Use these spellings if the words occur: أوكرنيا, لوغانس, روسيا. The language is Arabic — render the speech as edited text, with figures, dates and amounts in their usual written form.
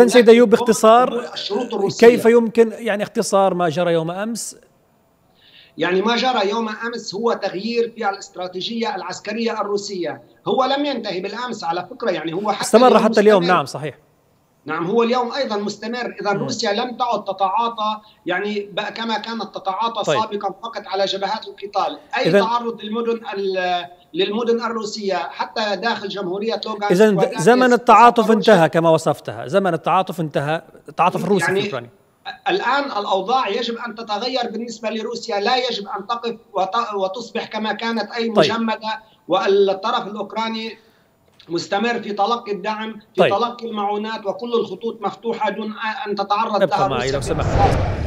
إذن سيد أيوب باختصار كيف يمكن اختصار ما جرى يوم أمس؟ ما جرى يوم أمس هو تغيير في الاستراتيجية العسكرية الروسية، هو لم ينتهي بالأمس على فكرة، هو استمر حتى اليوم. نعم صحيح، نعم هو اليوم أيضا مستمر. إذا روسيا لم تعد تتعاطى كما كانت تتعاطى سابقا فقط على جبهات القتال، أي تعرض للمدن الروسية حتى داخل جمهورية لوغانس. إذا زمن التعاطف انتهى كما وصفتها، زمن التعاطف انتهى، التعاطف الروسي في أوكرانيا. الآن الأوضاع يجب أن تتغير بالنسبة لروسيا، لا يجب أن تقف وتصبح كما كانت أي مجمدة، والطرف الأوكراني مستمر في تلقي الدعم، في تلقي المعونات، وكل الخطوط مفتوحة دون أن تتعرض لها روسيا.